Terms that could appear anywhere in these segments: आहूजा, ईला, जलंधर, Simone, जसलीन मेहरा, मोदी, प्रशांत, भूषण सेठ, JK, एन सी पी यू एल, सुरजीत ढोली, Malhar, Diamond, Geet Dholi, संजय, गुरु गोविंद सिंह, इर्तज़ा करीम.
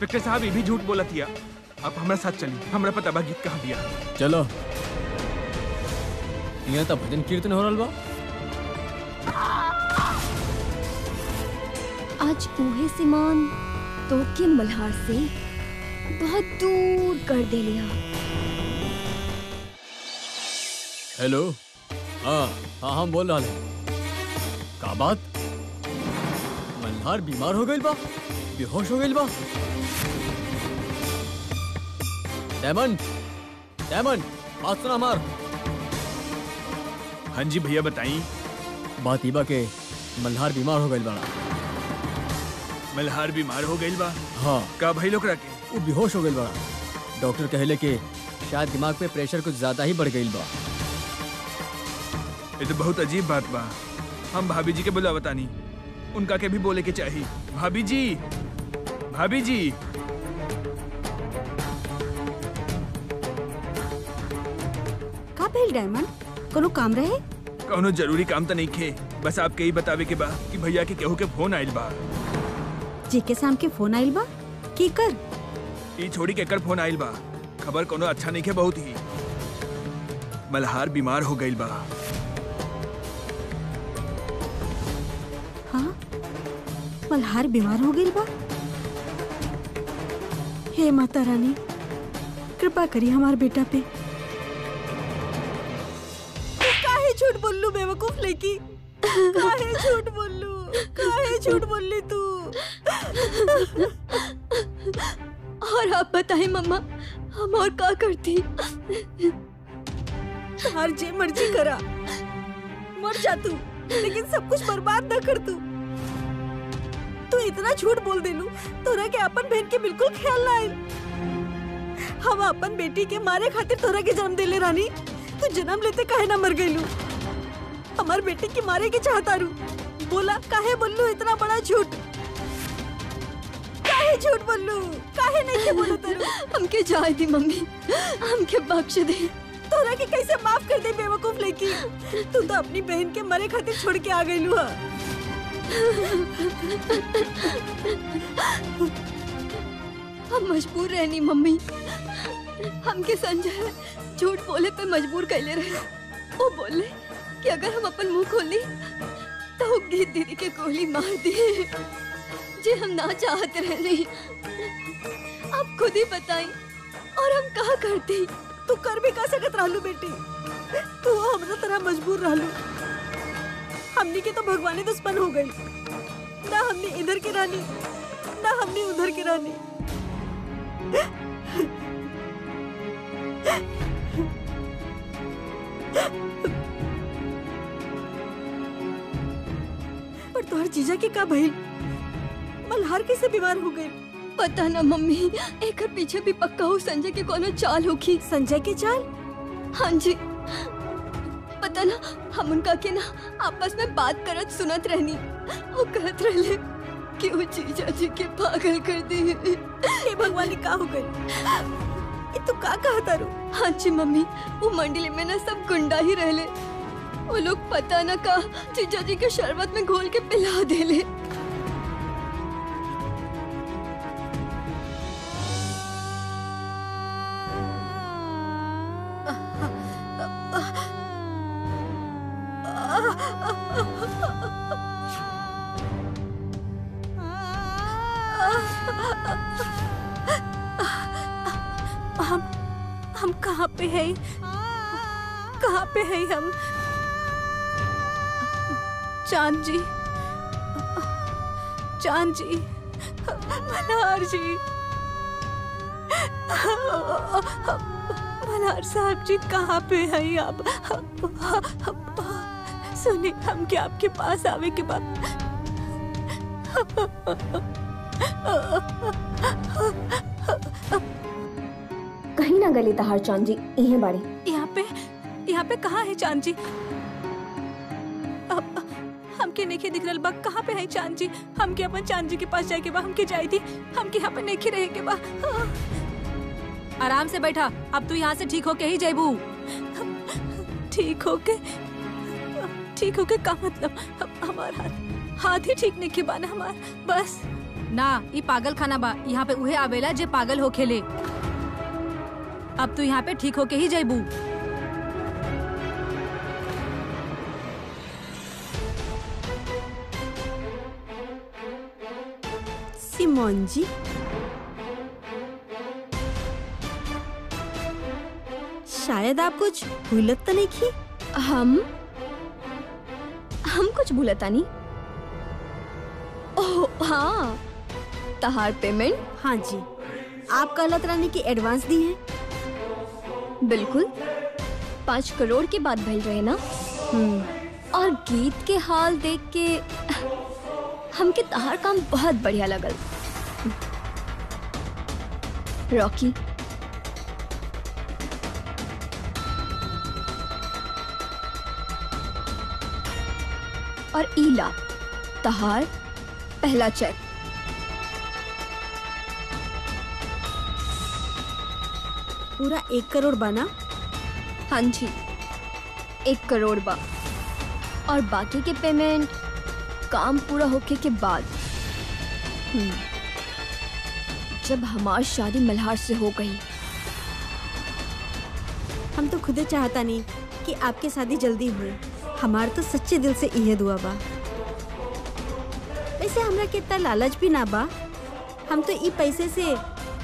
Inspector साहब ये भी झूठ बोला थिया। अब हमरा साथ चली, हमरा पता बा गीत कहाँ दिया। चलो। यहाँ तो भजन कीर्तन हो रहा बा। आज उहे सिमोन तो के मल्हार से बहुत दूर कर दे लिया। हेलो, हाँ हम बोल रहा है। का बात? मल्हार बीमार हो गई बा, बेहोश हो गई बा। डायमंड, डायमंड, बात सुना हमार। हाँ जी भैया बताई। बात ये बा के मल्हार बीमार हो गई बा। मल्हार बीमार हो गई बा? हाँ। का भाई लोग रखे? वो बेहोश हो गई बा। डॉक्टर कहले के शायद दिमाग पे प्रेशर कुछ ज्यादा ही बढ़ गई बा। ये तो बहुत अजीब बात बा। हम भाभी जी के बुलावता नहीं, उनका के भी बोले के चाहिए। भाभी जी, भाभी जी। का भेल डायमंड? कोनो काम रहे? कोनो जरूरी काम तो नहीं खे, बस आपके ही बतावे के बा कि भैया के केहू के फोन आइल बा। जेके साम के फोन आइल बा? केकर? ई छोड़ी केकर फोन आइल बा। खबर कोनो अच्छा नहीं खे, बहुत ही। मल्हार बीमार हो गई बा। हाँ? मल्हार बीमार हो गई बा? हे माता रानी, कृपा करी हमार बेटा पे। काहे झूठ बोललू बेवकूफ लड़की? काहे झूठ बोललू? काहे झूठ बोलली तू? और आप बताएं मम्मा, हम और क्या करती? हर जे मर्जी करा, मर जा तू, लेकिन सब कुछ बर्बाद ना कर तू। तू इतना झूठ बोल देलू, तोरा के अपन बहन के बिल्कुल ख्याल ना आइल। हम अपन बेटी के मारे खातिर तोरा के जन्म देले रानी। तू जन्म लेते काहे ना मर गईलू? हमार बेटी के मारे के चाहता रू, बोला काहे बोललू इतना बड़ा झूठ? काहे झूठ बोललू? काहे नहीं के बोलू तरू? हमके जाय दी मम्मी, हमके बख्श दे। तोरा के कैसे माफ कर दे बेवकूफ लड़की? तू तो अपनी बहन के मरे खातिर छोड़ के आ गईलू। हां हम मजबूर रहनी मम्मी, हमके संजय झूठ बोले पे मजबूर कैले रहे। वो बोले कि अगर हम अपन मुंह खोली तो गीत दीदी के गोली मार दिए, जे हम ना चाहते रहने। आप खुद ही बताएं और हम कहा करती? तू कर भी का सकत रहलू बेटी, तू हमरा तरह मजबूर रहलू। हमने के तो भगवाने दुश्मन हो गई ना, हमने इधर के रानी ना हमने उधर के रानी। पर तोहर जीजा के का भइल? मल्हार कैसे बीमार हो गए? पता ना मम्मी, एक पीछे भी पक्का हो संजय के कोनो चाल होगी। संजय के चाल? हाँ जी, पता ना हम उनका के ना आपस में बात करत सुनत रहनी। वो कहत रहले कि वो जीजा जी के पागल कर दी। हे भगवान, का हो गई? ये तो का कहता रू? हाँ जी मम्मी, वो मंडली में ना सब गुंडा ही रहले। वो लोग पता ना का जीजा जी के शरबत में घोल के पिला देले। हम कहाँ पे हैं? कहाँ पे हैं हम? चांद जी, चांद जी, मल्हार जी, मल्हार साहब जी कहाँ पे हैं आप? सुनिए, हम क्या आपके पास आवे के बाद कहीं ना गली तहार चांद जी यही बाड़ी। यहाँ पे कहाँ है चांद जी? हमके नेखे दिख रहा बा। कहाँ पे है चांद जी? हमके अपन चांद जी के पास जाए के बा। हमके जाए थी, हमके यहाँ पे नेखे रहे के बा। आराम से बैठा, अब तू यहाँ से ठीक होके ही जाइबू। ठीक होके का मतलब? हमारा हाथ ही ठीक नहीं के बाना हमार, बस ना ये पागल खाना बा, यहाँ पे उहे आवेला जे पागल हो खेले। अब तू यहाँ पे ठीक होके ही जयबू। सिमोन जी, शायद आप कुछ भूलत तो नहीं की? हम कुछ भूलता नहीं। ओह हाँ, तहार पेमेंट? हाँ जी, आप कहलत रानी की एडवांस दी है। बिल्कुल, 5 करोड़ के बाद भेल रहे ना। और गीत के हाल देख के हमके तहार काम बहुत बढ़िया लगल। रॉकी, और ईला, तहार पहला चेक। पूरा 1 करोड़ बना? हाँ जी, 1 करोड़ बा। और बाकी के पेमेंट काम पूरा होके के बाद। जब हमारी शादी मल्हार से हो गई। हम तो खुदे चाहता नहीं कि आपकी शादी जल्दी हो। हमार तो सच्चे दिल से यह दुआ बा। वैसे हमरा कितना लालच भी ना बा। हम तो ई पैसे से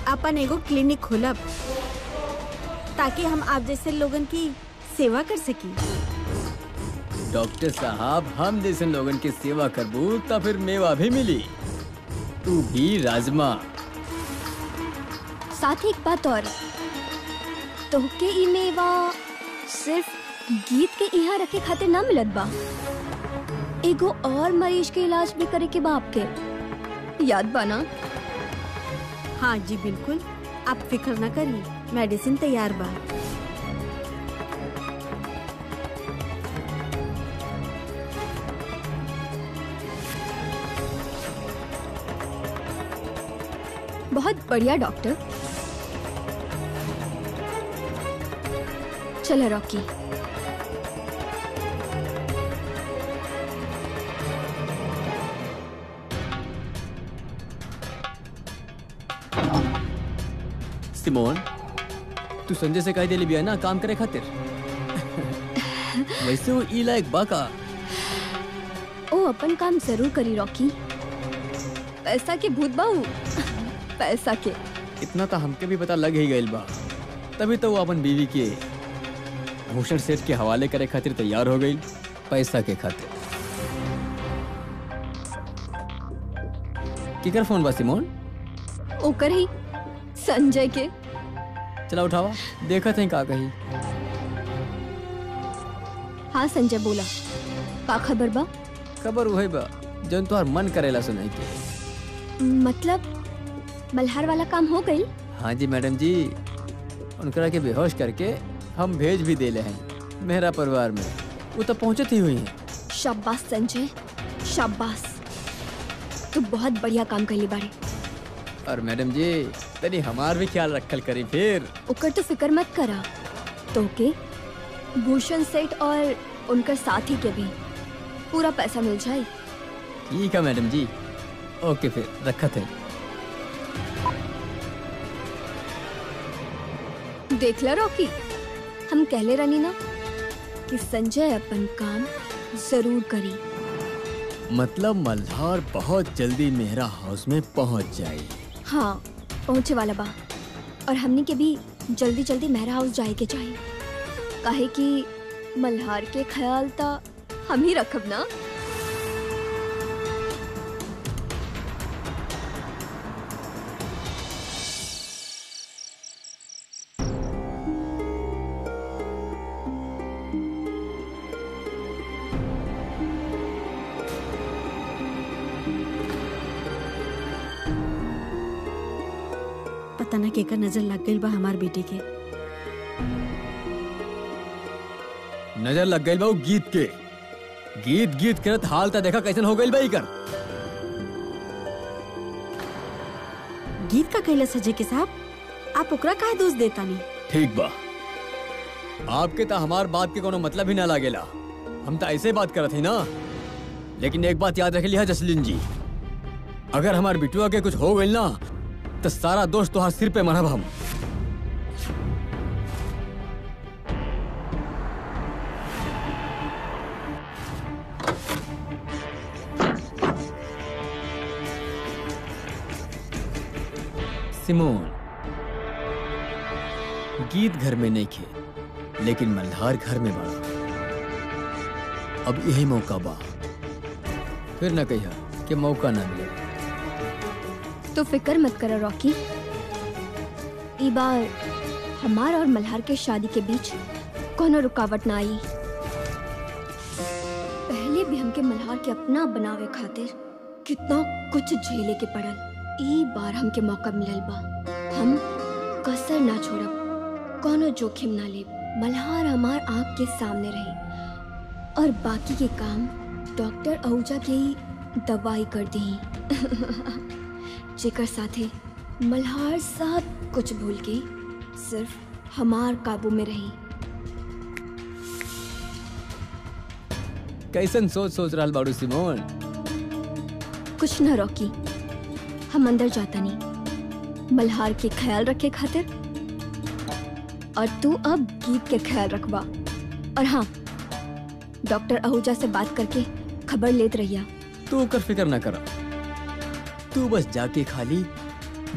अपन एगो क्लिनिक खोलब ताकि हम आप जैसे लोगन की सेवा कर सकी। डॉक्टर साहब, हम जैसे लोगन की सेवा करबू तो फिर मेवा भी मिली, तू भी राजमा। साथ ही एक बात और, तो के ई मेवा सिर्फ गीत के यहाँ रखे खातिर ना मिलत बा, एगो और मरीज के इलाज भी करे के बाप के याद बाना। हाँ जी बिल्कुल, आप फिक्र ना करिए, मेडिसिन तैयार बा। बहुत बढ़िया डॉक्टर। चलो रॉकी, सिमोन, तू संजय से कह देली भी है ना काम करे खातिर। वैसे वो ईला एक बाका। ओ अपन काम जरूर करी रॉकी। पैसा के भूत बाऊ, पैसा के। इतना तो हमके भी पता लग ही गइल बा, तभी तो वो अपन बीवी के भूषण सेठ के हवाले करे खातिर तैयार हो गई, पैसा के खातिर। किकर फोन बा सिमोन? ओकर ही, संजय के। चला उठावा, देखा था का कही। हाँ संजय बोला, का खबर बा? खबर वही बा जन तुहार मन करेला सुनाई के। मतलब मल्हार वाला काम हो गई? हाँ जी मैडम जी, उनकरा के बेहोश करके हम भेज भी देले हैं मेहरा परिवार में, वो तो पहुँचती हुई है। शाबाश संजय, शाबाश, तू बहुत बढ़िया काम कर ली बारे। और मैडम जी तनी हमार भी ख्याल रखल करी फिर। उकर तो फिकर मत करा, तो के भूषण सेठ और उनका साथी के भी पूरा पैसा मिल जाए। ठीक है मैडम जी, ओके फिर रखते हैं। देख ला रॉकी, हम कहले रानी ना कि संजय अपन काम जरूर करी। मतलब मल्हार बहुत जल्दी मेहरा हाउस में पहुंच जाए। हाँ पहुँचे वाला बा, और हमने के भी जल्दी जल्दी मेहरा हाउस जाए के चाहिए, काहे कि मल्हार के ख्याल ता हम ही रखब ना। केकर नजर लग गई बा हमार बेटी के। नजर लग गई बा गीत के। गीत गीत करत हाल ता देखा कैसन हो गई बा इकर। गीत का कहला सजे के साहब, आप ओकरा काहे दोष देता नहीं? ठीक बा, आपके ता हमार बात के कोनो मतलब ही ना लागेला, हम ता ऐसे बात करत है ना। लेकिन एक बात याद रख लिया जसलीन जी, अगर हमारे बिटुआ के कुछ हो गई ना तो सारा दोष तुहार सिर पे मरब हम। सिमोन, गीत घर में नहीं खे लेकिन मल्हार घर में बड़ा। अब यही मौका बा, फिर ना कहिया कि मौका ना मिले। तो फिक्र मत करो रॉकी, ई बार हमार और मल्हार के शादी के बीच कोनो रुकावट ना आई। पहले भी हमके मल्हार के अपना बनावे खातिर कितना कुछ झेले के पड़ल। ई बार हमके मौका मिलल बा, हम कसर ना छोड़ब, कोनो जोखिम ना लेब। मल्हार हमार आँख के सामने रही और बाकी के काम डॉक्टर आहूजा के ही दवाई कर दी। जेकर साथे मल्हार सब कुछ भूल के सिर्फ हमार काबू में रही। कैसन सोच सोच रहा बाड़ू सिमोन? कुछ ना रॉकी, हम अंदर जाता नहीं मल्हार के ख्याल रखे खातिर, और तू अब गीत के ख्याल रखवा। और हाँ, डॉक्टर आहूजा से बात करके खबर लेत रहिया। तू कर फिक्र ना कर, तू बस जाके खाली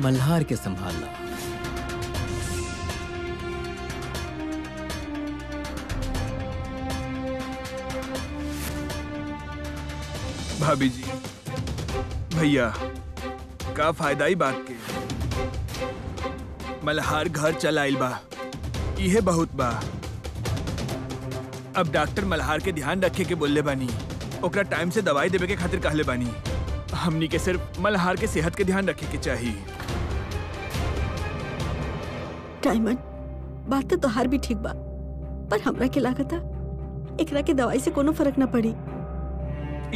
मल्हार के संभालना। भाभी जी, भैया, का फायदा ही बात के, मल्हार घर चलाइल बा, यह बहुत बा। अब डॉक्टर मल्हार के ध्यान रखे के बोले बानी, ओकरा टाइम से दवाई देवे के खातिर कहले बानी। हमनी के सिर्फ मल्हार के सेहत के ध्यान रखे के चाहिए। डायमंड, बात तो तोहार भी ठीक बा, पर हमरा के लागता एकरा के दवाई से कोनो फर्क ना पड़ी।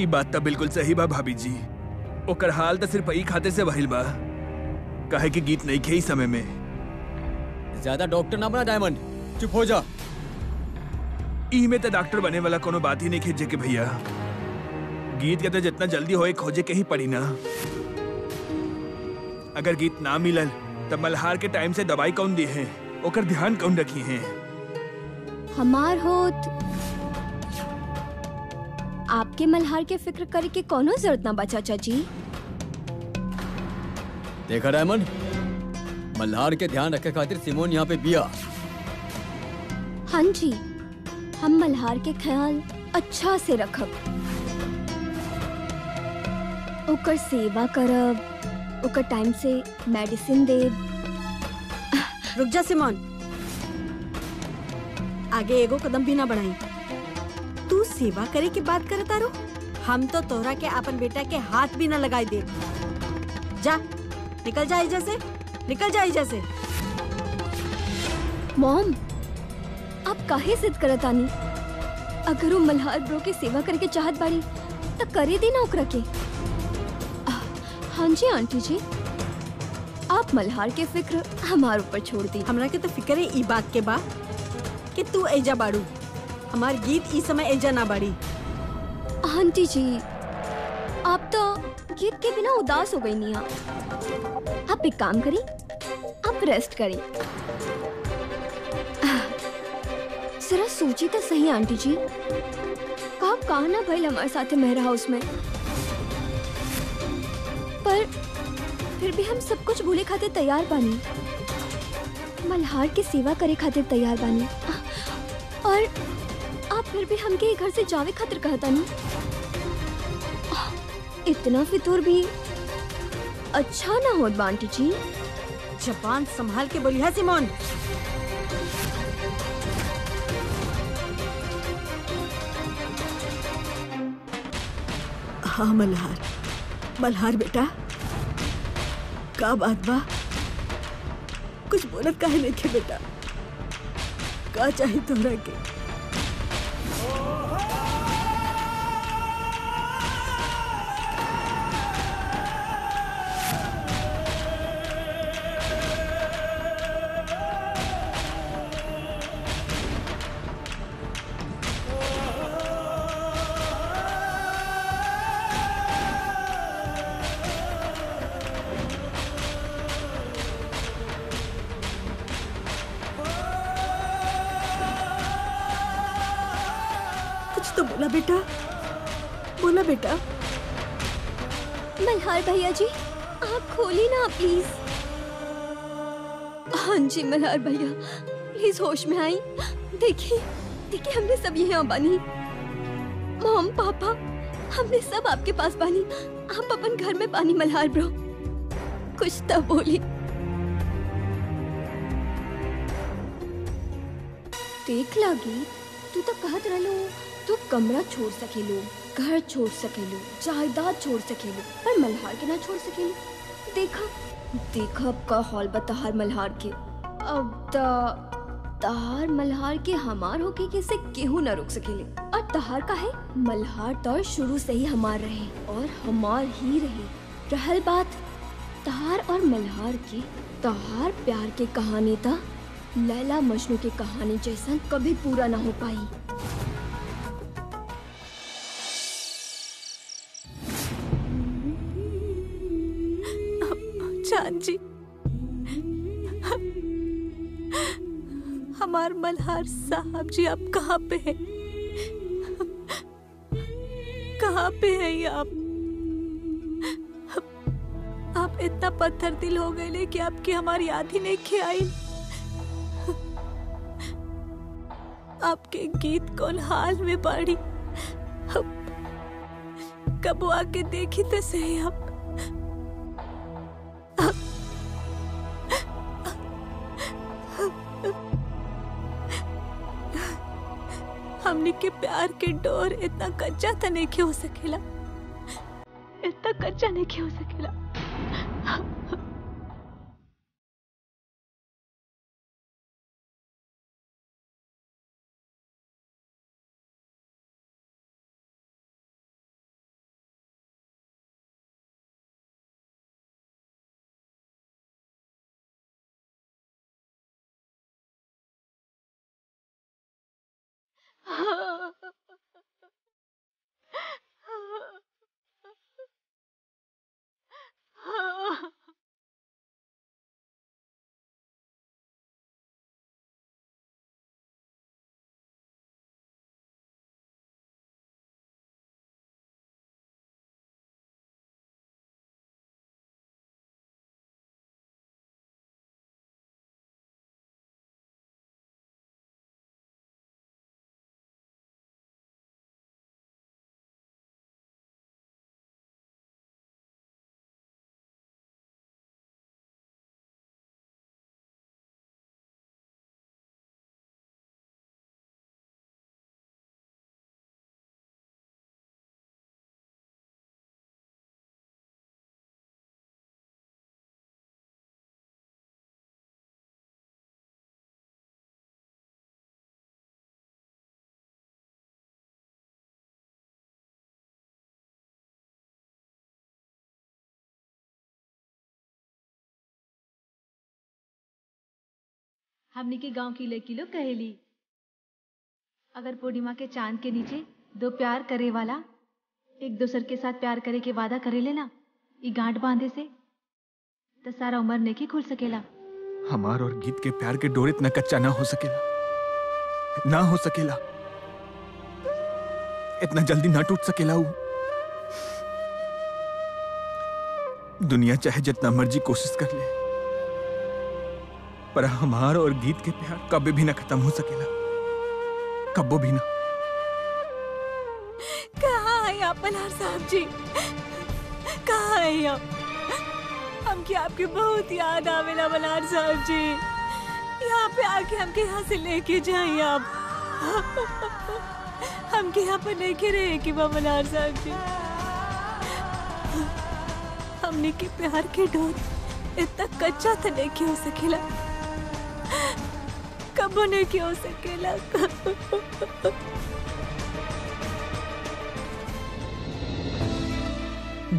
ई बात तो बिल्कुल सही बा भाभी जी, ओकर हाल तो सिर्फ ई खाते से भइल बा, काहे कि गीत नहीं खे समय में। ज्यादा डॉक्टर ना बना डायमंड, चुप हो जा। ई में तो डॉक्टर बने वाला कोनो बात ही नहीं खेजे के भैया। गीत के तो जितना जल्दी होए खोजे के ही पड़ी ना। अगर गीत ना मिलल तब मल्हार के टाइम से दवाई कौन दी है, ओकर ध्यान कौन रखी है? हमार होत आपके मल्हार के फिक्र करे के कोनो जरूरत ना बचा चाची। देखा डायमंड, मल्हार के ध्यान रखे खातिर सिमोन यहाँ पे बिया। हाँ जी, हम मल्हार के ख्याल अच्छा से रखब, ओकर सेवा करब, ओकर टाइम से मेडिसिन देब। रुक जा सिमोन, आगे एगो कदम भी ना बढ़ाई। तू सेवा करे के बात करता रो, हम तो तोहरा के अपन बेटा के हाथ भी ना लगाई दे। जा, निकल जा इजा से, निकल जा इजा से। मॉम, आप काहे जिद करता नहीं? अगर वो मल्हार ब्रो के सेवा करे के चाहत बाड़ी तो करे देना ओकरा के। हाँ जी आंटी जी, आप मल्हार के फिक्र हमार ऊपर छोड़ दी। हमरा के तो फिक्र है ई बात के बा कि तू एजा बाड़ू, हमार गीत इस समय एजा ना बाड़ी। आंटी जी, आप तो गीत के बिना उदास हो गई नहीं। आप एक काम करें, आप रेस्ट करें। जरा सोची तो सही आंटी जी, कब कहा ना भाई हमारे साथ मेहरा हाउस में। पर फिर भी हम सब कुछ भूले खातिर तैयार बानी, मल्हार की सेवा करे खातिर तैयार बानी, और आप फिर भी हमके घर से जावे खातिर कहता नहीं। इतना फितूर भी अच्छा ना होत बा आंटी जी। जबान संभाल के बोलिया सिमोन। हाँ मल्हार, मल्हार बेटा, का बात बा? कुछ बोलत काहे लेके बेटा, का चाहिए तोहरा के? तो बोला बेटा मल्हार भैया जी आप खोली ना प्लीज। हाँ जी मल्हार भैया प्लीज होश में आई। देखिए देखिए हमने सब यहाँ बानी, मॉम पापा हमने सब आपके पास बानी, आप अपन घर में बानी मल्हार ब्रो। कुछ तो बोली देख लागी तू तो कहत रहो तू कमरा छोड़ सकेलो, घर छोड़ सकेलो, जायदाद छोड़ सकेलो, पर मल्हार के ना छोड़ सकेलो। देखा देखा अब का हॉल बताहार मल्हार के, अब तहार मल्हार के हमार होके कैसे केहू ना रोक सकेले। और तहार का है मल्हार तो शुरू से ही हमार रहे और हमार ही रहे। रहल बात तहार और मल्हार की, तहार प्यार के कहानी था लैला मजनू के कहानी जैसा कभी पूरा ना हो पाई। चाची हमार मल्हार साहब जी आप कहाँ पे हैं? कहाँ पे हैं आप इतना पत्थर दिल हो गए ले कि आपकी हमारी याद ही नहीं खे आई। आपके गीत कौन हाल में बाड़ी, कब आके देखी तो सही आप। हमने के प्यार के डोर इतना कच्चा तो नहीं हो सकेला, इतना कच्चा नहीं हो सकेला। हमनी के गांव की ले किलो कहेली, अगर पूर्णिमा के चांद के नीचे दो प्यार करे वाला एक दूसर के साथ प्यार करे के वादा करे लेना, ये गांठ बांधे से तो सारा उम्र नहीं खुल सकेला। हमार और गीत के प्यार के डोर इतना कच्चा ना हो सकेला, ना हो सकेला, इतना जल्दी ना टूट सकेला। दुनिया चाहे जितना मर्जी कोशिश कर ले पर हमार और गीत के प्यार कभी भी ना खत्म हो सकेला, कबो भी ना। कहाँ है आप मल्हार साहब जी, कहाँ है आप? हमके आपकी बहुत याद आवेला मल्हार साहब जी, यहाँ पे आके हमके यहाँ से लेके जाइए आप। हमके यहाँ पर लेके रहे कि बा मल्हार साहब जी, हमने के प्यार के डोर इतना कच्चा था नहीं हो सकेला, कबो नहीं क्यों हो सकेला।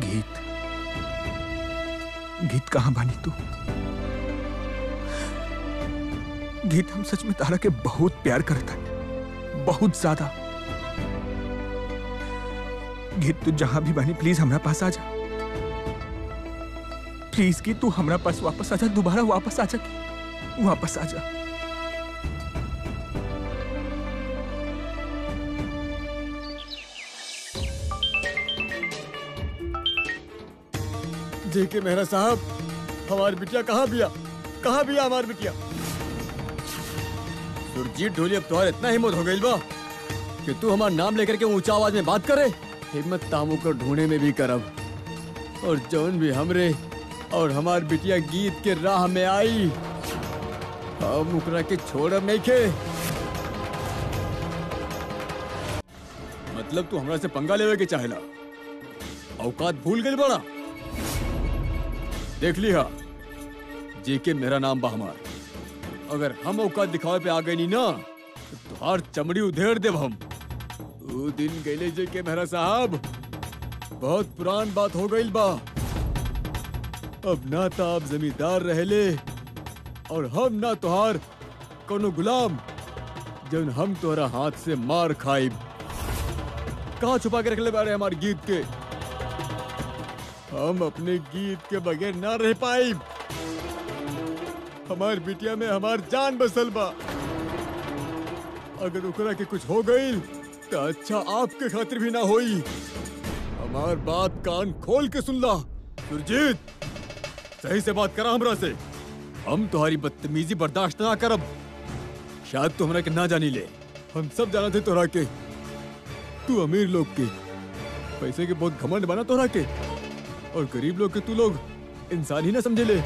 गीत, गीत कहाँ बानी तू? गीत हम सच में तारा के बहुत प्यार करता है, बहुत ज्यादा। गीत तू जहां भी बानी प्लीज हमरा पास आ जा, प्लीज गीत तू हमरा पास वापस आ जा, दोबारा वापस आ जा, वापस आ जा। जेके मेहरा साहब, हमारी बिटिया कहाँ बिया, कहाँ बिया हमारी बिटिया। सुरजीत ढोली, अब तुम्हारा इतना हिम्मत हो गई बा कि तू हमारा नाम लेकर के ऊंचा आवाज में बात करे। हिम्मत तामू को ढूंढने में भी करब, और जौन भी हमरे और हमार बिटिया गीत के राह में आई, हम उकरा के छोड़ब नहीं खे। मतलब तू हमरा से पंगा लेवे के चाहेला, औकात भूल गई बड़ा। देख लिहा, जेके मेरा नाम बा हमार, अगर हम औकात दिखावे पे आ गए नहीं ना, तो तुहार चमड़ी उधेड़ देव हम। वो दिन गए जेके मेहरा साहब, बहुत पुरान बात हो गई बा। अब ना तो आप जमींदार रहले, और हम ना तुहार कोनो गुलाम, जब हम तुहरा हाथ से मार खाइब। कहाँ छुपा के रखले बारे हमारे गीत के, हम अपने गीत के बगैर ना रह पाइब। हमार बिटिया में हमार जान बसल बा, अगर उकरा के कुछ हो गई तो अच्छा आपके खातिर भी ना होई। हमार बात कान खोल के सुन ला। सुरजीत, सही से बात करा हमरा से, हम तुम्हारी बदतमीजी बर्दाश्त ना करब। शायद तू हमरा के ना जानी ले, हम सब जानते तोरा के, तू अमीर लोग के पैसे के बहुत घमंड बना तोरा के, और गरीब लोग के तू लोग इंसान ही ना समझे ले।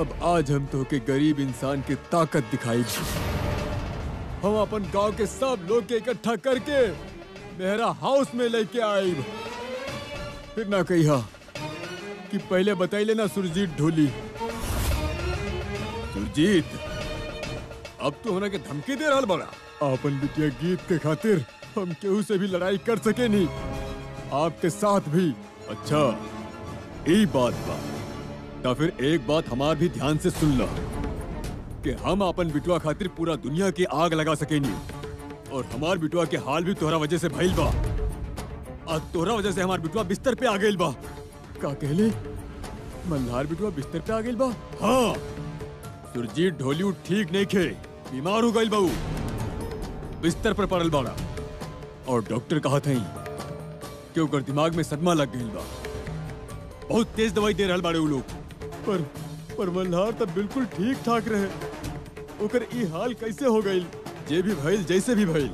अब आज हम तो के गरीब इंसान के ताकत दिखाई। हम अपन गांव के सब लोग के इकट्ठा करके मेहरा हाउस में लेके आई। फिर ना कहिया कि पहले बताई लेना सुरजीत ढोली। सुरजीत, अब तो होना के धमकी दे रहा बड़ा। अपन बिटिया गीत के खातिर हम केहू से भी लड़ाई कर सके नहीं, आपके साथ भी। अच्छा यही बात बा, तो फिर एक बात हमार भी ध्यान से सुन लो, कि हम अपन बिटुआ खातिर पूरा दुनिया की आग लगा सके नहीं, और हमार बिटुआ के हाल भी तोहरा वजह से भइल बा। आज तोहरा वजह से हमार बिटुआ बिस्तर पे आ गइल बा। का कहले, मल्हार बिटुआ बिस्तर पे आ गइल बा। हाँ, सुरजीत ढोली ठीक नहीं खे, बीमार हो गइल बा, बिस्तर पर पड़ल बाड़ा, और डॉक्टर कहा था कि ओकर दिमाग में सदमा लग गइल बा। बहुत तेज दवाई दे रहल बाड़े उ लोग। पर मल्हार तब बिल्कुल ठीक ठाक रहे, ओकर ई हाल कैसे हो गइल? जे भी भइल, जैसे भी भइल,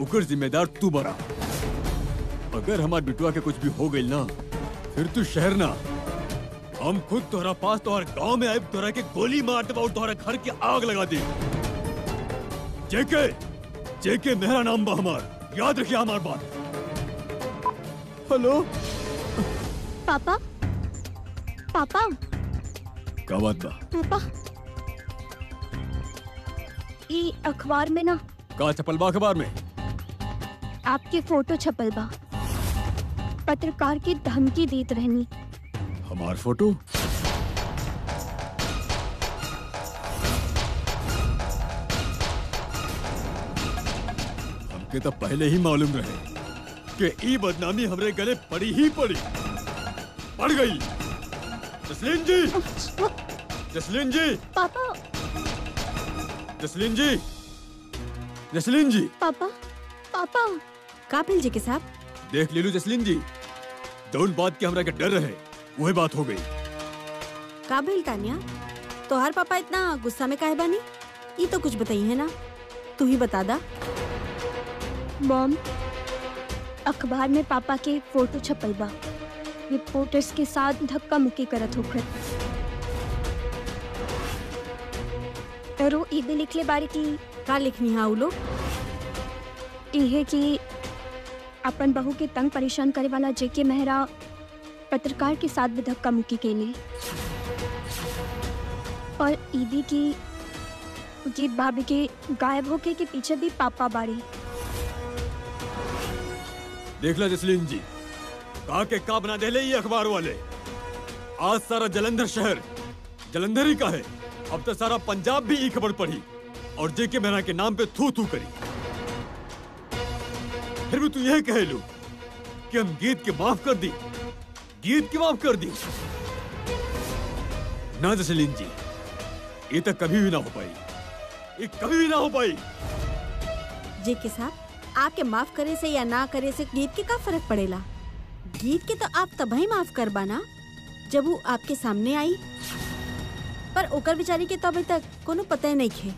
उकर जिम्मेदार तू बड़ा। अगर हमार बिटुआ के कुछ भी हो गई ना, फिर तू शहर ना, हम खुद तोहरा पास, तोहरा गांव में आए, तोहरा के गोली मार दे और तोहरा घर की आग लगा दे। जेके, जेके मेरा नाम बा हमार, याद रखिया हमार बात। हेलो पापा, पापा का बात बा? पापा, ई अखबार में ना का छपल बा? अखबार में आपकी फोटो छपल बा, पत्रकार की धमकी देत रहनी। हमार फोटो? हमके तो पहले ही मालूम रहे कि ई बदनामी हमरे गले पड़ी ही पड़ी, पड़ गई। जसलीन जी, जसलीन जी। पापा, जसलीन जी, जसलीन जी। पापा, पापा का भेल जी के साहब? देख ले लू जसलीन जी, जौन बात के हमरा के डर रहे, वही बात हो गई। का भेल तानिया, तोहार पापा इतना गुस्सा में काहे बानी? ये तो कुछ बताई है ना, तू ही बता दा। मॉम, अखबार में पापा के फोटो छपल बा, रिपोर्टर्स के साथ धक्का मुक्की करत होकर। रो ईबे लिखले बारे की का लिखनी हा उ लोग? इहे कि अपन बहू के तंग परेशान करे वाला जेके मेहरा पत्रकार के साथ भी धक्का मुक्की केले, और ईदी की गीत भाभी के गायब होके के पीछे भी पापा बाड़े। देखला जसलीन जी, का के का बना देले ये अखबार वाले। आज सारा जलंधर शहर, जलंधर ही का है, अब तो सारा पंजाब भी ये खबर पढ़ी, और जेके मेहरा के नाम पे थू थू करी। फिर भी तू यह कह लो कि हम गीत के माफ कर दी, गीत के माफ कर दी ना? जसलीन जी, ये तक कभी भी ना हो पाई, ये कभी भी ना हो पाई। जेके साहब, आपके माफ करे से या ना करे से गीत के का फर्क पड़ेला? गीत के तो आप तब ही माफ करबाना जब वो आपके सामने आई पर ओकर बिचारी के तो अभी तक कोनो पता ही नहीं खे।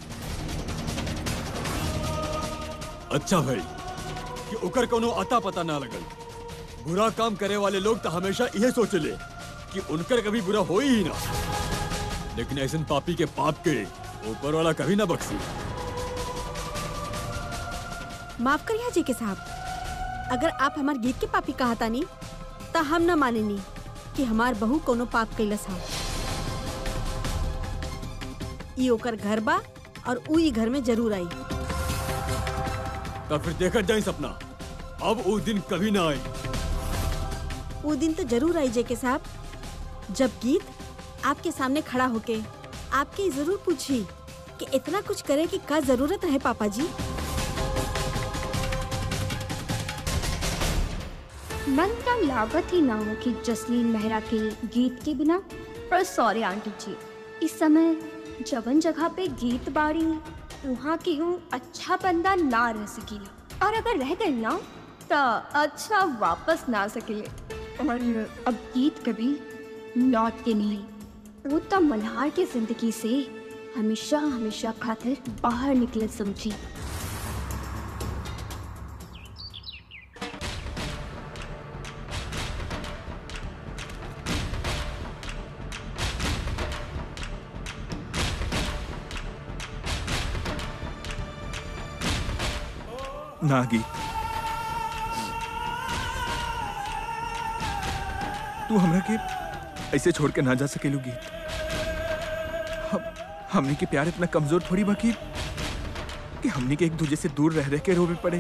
अच्छा भाई कि ओकर कोनो आता पता ना लगल। बुरा काम करे वाले लोग तो हमेशा यह सोचले कि उनकर कभी बुरा हो ही ना, लेकिन ऐसे पापी के पाप के ऊपर वाला कभी ना बख्शू। माफ करिए जेके साहब, अगर आप हमार गीत के पापी कहता नहीं तो हम ना मानेनी कि हमार बहू कोनो पाप कैलस हा। ई ओकर घर बा और ऊ घर में जरूर आई। तो फिर देखत जाई सपना, अब वो दिन कभी ना आए। वो दिन तो जरूर आई जेके साहब, जब गीत आपके सामने खड़ा होके आपके जरूर पूछी कि इतना कुछ करे कि क्या जरूरत है पापा जी। मन का लागत ही ना हो कि जसलीन मेहरा के गीत के बिना। पर सॉरी आंटी जी, इस समय जवन जगह पे गीत बाड़ी वहाँ की यूँ अच्छा बंदा ना रह सकी, और अगर रह गए ना तो अच्छा वापस ना सके। और अब गीत कभी लौट के नहीं, वो तो मल्हार की जिंदगी से हमेशा हमेशा खातिर बाहर निकले समझी। ना गीत, तू हमरा के ऐसे छोड़ के ना जा सकेलू गीत। हमने के प्यार इतना कमजोर थोड़ी बाकी कि हमने के एक दूजे से दूर रह रह के रोवे पड़े।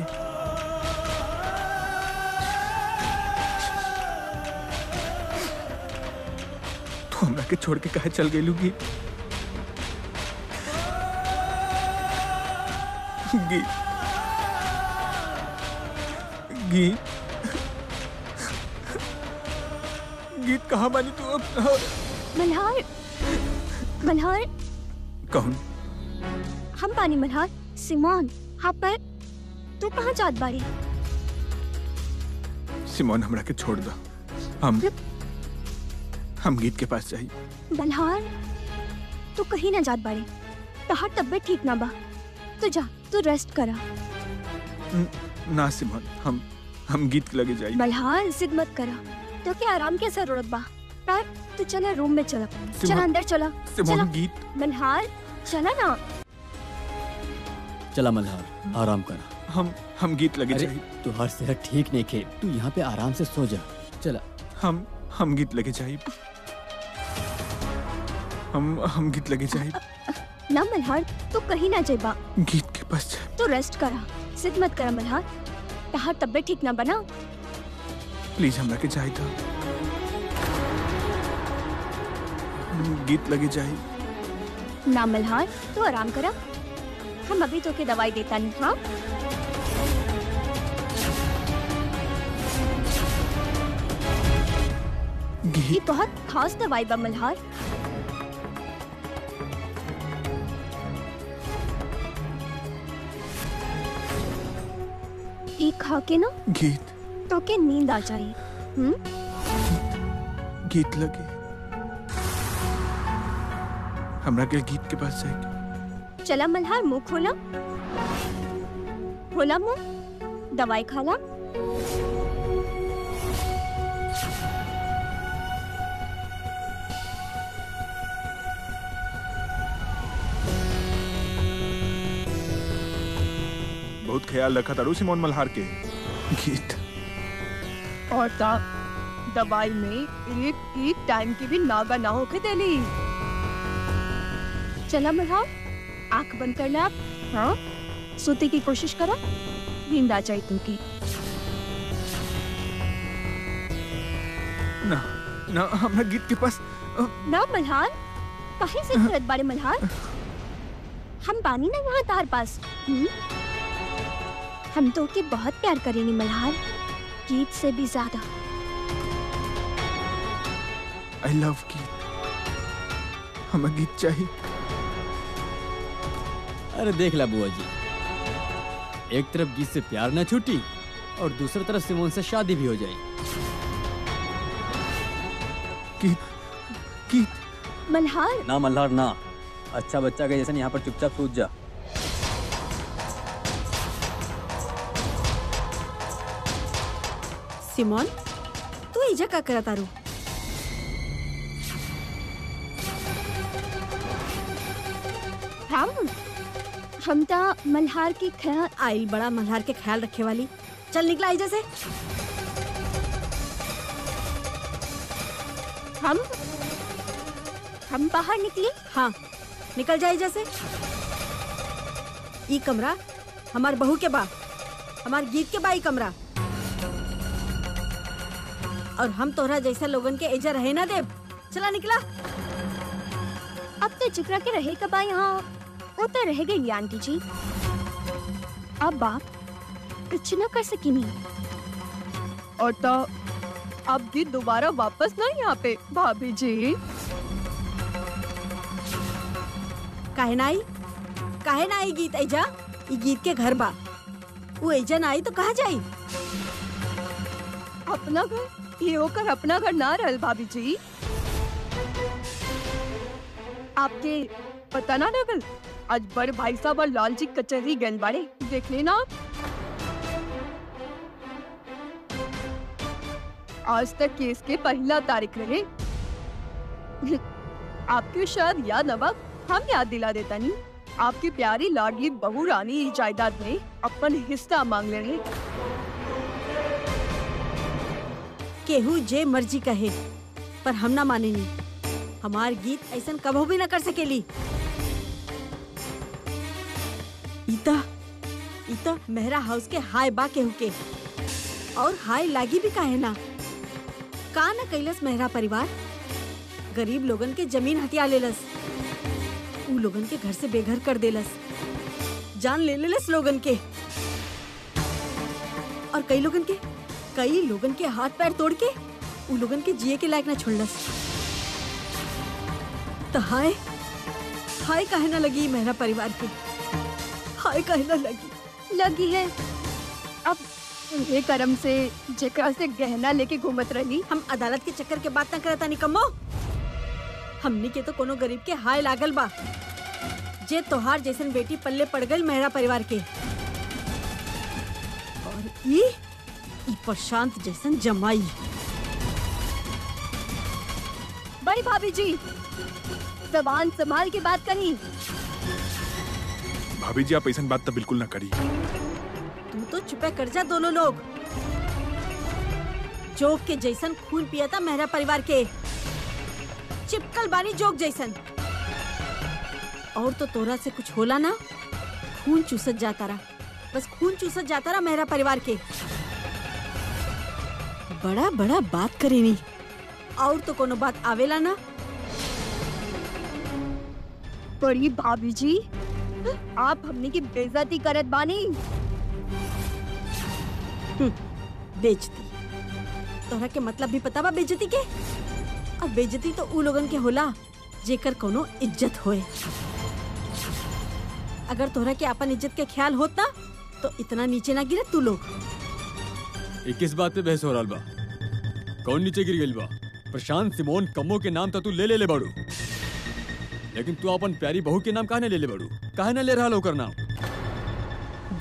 तू हमरा के छोड़ के कहे चल गईलू गीत। गीत गीत गीत कहाँ बानी तू अब? मल्हार, मल्हार कौन? हम बानी मल्हार, सिमोन। हाँ पर तू कहाँ जात बारी? सिमोन हमरा के छोड़ दो, हम गीत के पास चाहिए। मल्हार तू कहीं ना जात बारी, तहार तबियत ठीक ना बा, तू जा, तू रेस्ट करा। ना सिमोन, हम गीत के लगे जाइए। मल्हार जिद मत करा, तो क्या आराम की जरूरत बा। तू चला रूम में चला, चला अंदर चला। सिमोन गीत, मल्हार चला ना, चला मल्हार आराम करा। हम गीत लगे जाइए। तू हर सेहत ठीक नहीं खे, तू यहाँ पे आराम से सो जा, चला। हम गीत लगे जाइए, हम गीत लगे जाइए। ना मल्हार तू कहीं ना जाइबा, गीत के पास तू रेस्ट करा, सिद्ध मत करा मल्हार, तहार तबियत ठीक ना बना। प्लीज हमरा के चाहिए था, गीत लगे चाहिए। ना मल्हार तू आराम करा, हम अभी तो के दवाई देता नहीं। हाँ ये बहुत खास दवाई बा मल्हार। खा के ना गीत तो के नींद आ जाए। गीत लगे हमरा के गीत के पास जाए। चला मल्हार मुंह खोला, खोला मुंह, दवाई खाला। बहुत ख्याल रखा तारू सिमोन मल्हार के गीत। और ता दवाई में एक टाइम की भी नागा ना हो के देली। चला मल्हार आंख बंद करना आप। हाँ सोते की कोशिश करा, नींद आ जाए तुमकी। ना ना हमरा गीत के पास ना मल्हार, कहीं से करत बारे मल्हार, हम पानी ना यहाँ तार पास। हम तो के बहुत प्यार करेंगे मल्हार, गीत से भी ज्यादा। आई लव गीत, हमें गीत चाहिए। अरे देख ला बुआ जी, एक तरफ गीत से प्यार ना छूटी और दूसरी तरफ सिमोन से शादी भी हो जाए। गीत। मल्हार ना, मल्हार ना, अच्छा बच्चा के जैसे यहाँ पर चुपचाप सूझ जा। सिमोन तू इजा का करा तारू? हम ता मल्हार की ख्याल आई, बड़ा मल्हार के ख्याल रखे वाली। चल निकला इजा से। हम बाहर निकले। हाँ निकल जाए इजा से। ये कमरा हमार बहू के बा, हमार गीत के बा ये कमरा, और हम तोहरा जैसा लोगन के एजा रहे ना देव। चला निकला। अब तो चिकरा के रहे कबा यहाँ, वो तो रह गई आंटी जी। अब बाप कुछ न कर सकी नहीं। और तो अब गीत दोबारा वापस ना यहाँ पे भाभी जी। काहे ना आई गीत एजा? ये गीत के घर बा, वो एजा ना आई तो कहाँ जाई? अपना घर ये होकर अपना घर ना रहल भाभी जी। आपके पता ना रहल आज बड़ भाई साहब और लाल जी कचहरी गए बाड़े, देख लेना। आज तक केस के पहला तारीख रहे। आपके शायद याद नवा, हम याद दिला देता नहीं। आपकी प्यारी लाडली बहू रानी जायदाद में अपन हिस्सा मांग ले रहे। केहू जे मर्जी कहे पर हम ना मानेंगे। हमार गीत ऐसा कबो भी ना कर सकेली। इता मेहरा हाउस के हाय बा केहू के, और हाय लागी भी काहे ना। का ना कैलस मेहरा परिवार, गरीब लोगन के जमीन हथिया लेलस, उ लोगन के घर से बेघर कर देलस, जान ले लेलस लोगन के, और कई लोगन के हाथ पैर तोड़ के उन लोगन के जिए के लायक ना छोड़लस। तो हाय हाय कहना लगी मेरा परिवार की, हाय कहना लगी है। अब ये कर्म से जेकरा से गहना लेके घूमत रही। हम अदालत के चक्कर के बात ना करता निकम्मो। हमनी के तो कोनो गरीब के हाय लागल बा, जे तोहार जैसन बेटी पल्ले पड़ गई मेरा परिवार के, और ये प्रशांत जैसन जमाई। बड़ी भाभी जी जबान संभाल के बात करी। भाभी जी आप ऐसा बात तो बिल्कुल ना करी। तू तो चुपे कर जा। दोनों लोग जोक के जैसन खून पिया था मेहरा परिवार के, चिपकल बानी जोक जैसन। और तो तोरा से कुछ होला ना, खून चूसत जाता रहा, बस खून चूसत जाता रहा मेहरा परिवार के। बड़ा बड़ा बात करेनी, और तो कोनो बात आवेला ना। बड़ी भाभी जी आप हमने की बेइज्जती करत बानी। बेइज्जती तोहरा के मतलब भी पता बा बेइज्जती के? अब बेइज्जती तो उ लोगन के होला जेकर कोनो इज्जत होए। अगर तोहरा के अपन इज्जत के ख्याल होता तो इतना नीचे ना गिरे तू लोग। किस बात पे बहस हो रहा बा? कौन नीचे गिर गई बा? प्रशांत सिमोन कम्मो के नाम तो तू ले ले ले बाड़ू, लेकिन तू अपन प्यारी बहू के नाम काहे ना ले ले बाड़ू? काहे ना ले रहा लोकर नाम?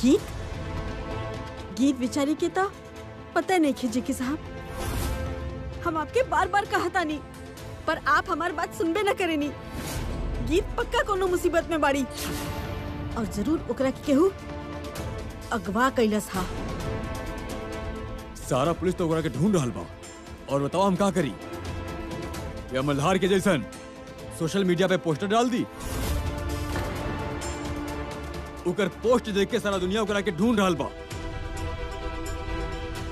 गीत बिचारी के तो पता नहीं कि जेके साहब हम आपके बार बार कहता नहीं, पर आप हमारी बात सुनबे ना करे नी। गीत पक्का कोनो मुसीबत में बाड़ी, और जरूर ओकरा के केहू अगवा कैलस। हा सारा पुलिस तो ओकरा के ढूंढ रहल बा, और बताओ हम का करी? या मल्हार के जैसन सोशल मीडिया पे पोस्टर डाल दी, उकर पोस्ट देख के सारा दुनिया ओकरा के ढूंढ रहल बा,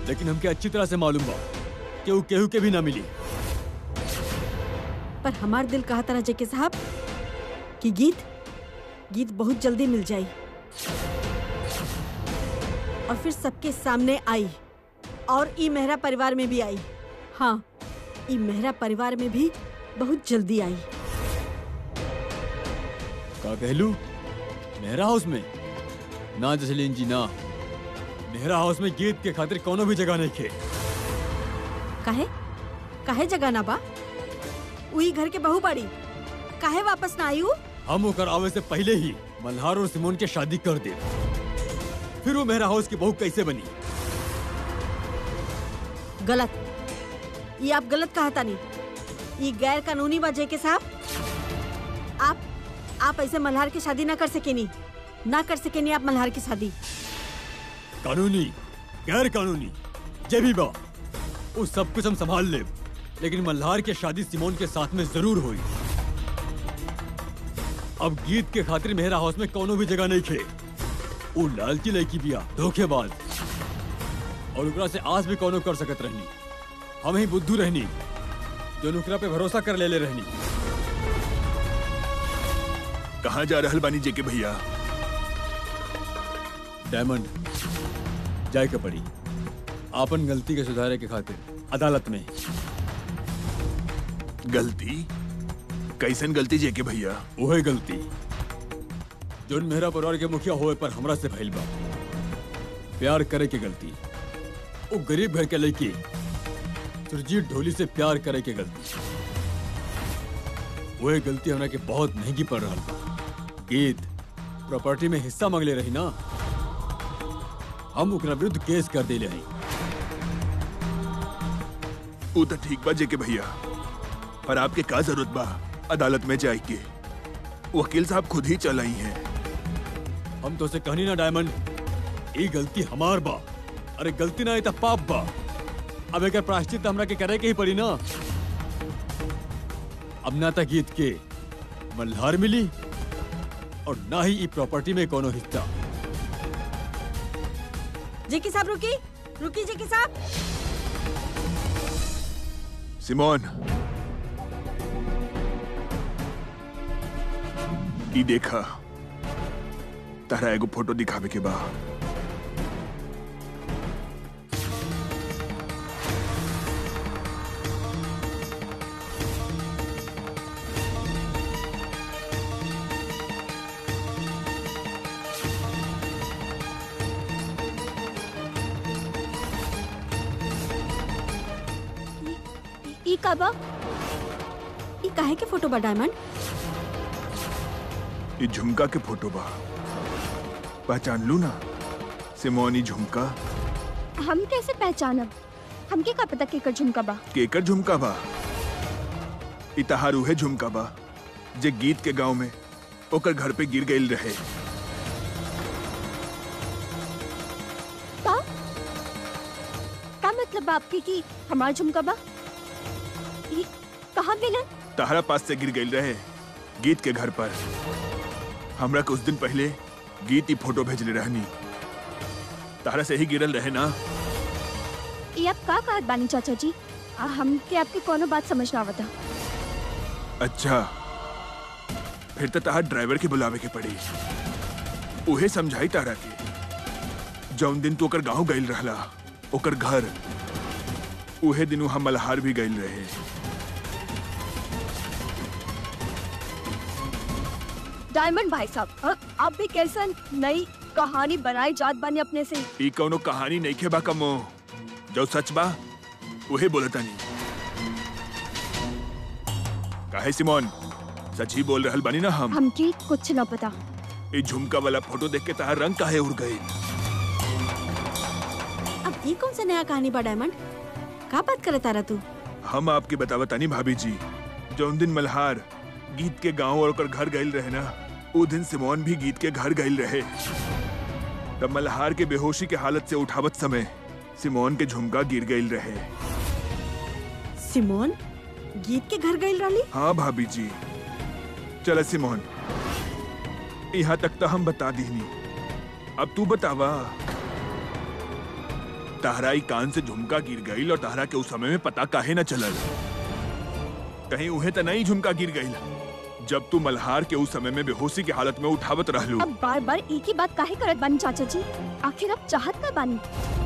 लेकिन हमके अच्छी तरह से मालूम बा कि वो केहू के भी ना मिली। पर हमार दिल कहता रहा जेके साहब कि गीत बहुत जल्दी मिल जाई, और फिर सबके सामने आई, और ई मेहरा परिवार में भी आई। हाँ ई मेहरा परिवार में भी बहुत जल्दी आई। का कहलू मेहरा हाउस में ना जसलीन जी ना, मेहरा हाउस में गीत के खातिर कोनो भी जगह नहीं खे। काहे जगह ना बा? उही घर के बहू बाड़ी, काहे वापस ना आयु? हम ओकर आवे से पहले ही मल्हार और सिमोन के शादी कर दे, फिर वो मेरा हाउस की बहू कैसे बनी? गलत, ये आप गलत कहता नहीं, ये गैर कानूनी बा जेके साहब। आप ऐसे मल्हार की शादी ना कर सकेनी आप मल्हार की शादी। कानूनी गैर कानूनी जे भी बा, उस सब कुछ हम संभाल ले, लेकिन मल्हार की शादी सिमोन के साथ में जरूर हुई। अब गीत के खातिर मेहरा हाउस में कोनो भी जगह नहीं खे। वो लालची लड़की बिया, धोखेबाज, और उकरा से आस भी कोनो कर सकत रहनी। हम ही बुद्धू रहनी जो नुकरा पे भरोसा कर ले रहनी। कहाँ जा रहल बानी जेके भैया? डायमंड जाए के पड़ी आपन गलती के सुधारे के खातिर अदालत में। गलती कैसन गलती जेके भैया? वही गलती जो मेहरा परिवार के मुखिया होए पर हमरा से भइल बा, प्यार करे के गलती। वो गरीब घर के लड़की सुरजीत ढोली से प्यार करे के गलती, वही गलती हमरा के बहुत महंगी पड़ रहा बा। गीत प्रॉपर्टी में हिस्सा मांगले रही ना, हम उकरा विरुद्ध केस कर देले हई। वो तो ठीक बा जेके भैया, पर आपके का जरूरत बा अदालत में जाए के? वकील साहब खुद ही चल आई हैं। हम तो से कहनी ना डायमंड, ये गलती हमार बा। अरे गलती ना है तो पाप बा। अब एक प्रायश्चित हमरा के करे के ही पड़ी ना। अब ना तक गीत के मल्हार मिली और ना ही ये प्रॉपर्टी में कोनो हिस्सा। जेके साहब रुकी जेके साहब। सिमोन, ये देखा तारा एगो फोटो दिखावे के बा। ये काहे के फोटो बा डायमंड? ये झुमका के फोटो बा, पहचान लू ना सिमोनी? झुमका हम कैसे पहचानब? हमके का पता केकर झुमका बा? केकर झुमका बा? इताहारू है झुमका बा जे गीत के गांव में ओकर घर पे गिर गइल रहे। का मतलब बाप के कि हमार झुमका बा कहाँ मिला? तहरा पास से गिर गई रहे गीत के घर पर। हमरा कुछ दिन पहले गीत ही फोटो भेजले रहनी, तहरा से ही गिरल रहे ना। ये आप का कहत बानी चाचा जी? हम के आपकी कोनो बात समझ ना आवता। अच्छा, फिर तो तहरा ड्राइवर के बुलावे के पड़ी, उहे समझाई तहरा के। जौन दिन तू ओकर गाँव गइल रहला ओकर घर, उहे दिन हम मल्हार भी गइल रहे। डायमंड भाई साहब, आप भी कैसा नई कहानी बनाई जात बानी अपने से। ई कोनो कहानी नहीं खेबा कमो, जो सच बा उहे बोलता नहीं। काहे सिमोन, सच ही बोल रहल बानी ना हम? हमके कुछ ना पता। ई झुमका वाला फोटो देख के तार रंग काहे उड़ गए? अब ये कौन सा नया कहानी बा डायमंड? का बात करे तारा तू? हम आपके बतावता नहीं भाभी जी, जो उन दिन मल्हार गीत के गांव और ओकर घर गइल रहे ना, वो दिन सिमोन भी गीत के घर गइल रहे। तब मल्हार के बेहोशी के हालत से उठावत समय सिमोन के झुमका गिर गइल रहे। सिमोन गीत के घर गइल रही? हाँ भाभी जी। चला सिमोन, यहाँ तक तो हम बता दीनी, अब तू बतावा तहरा ही कान से झुमका गिर गई और तहरा के उस समय में पता काहे न चलल? कहीं उहे तो नहीं झुमका गिर गई जब तू मल्हार के उस समय में बेहोशी के हालत में उठावत रहलू? अब बार बार एक ही बात काहे करत बानी चाचा जी? आखिर अब चाहत का बानी?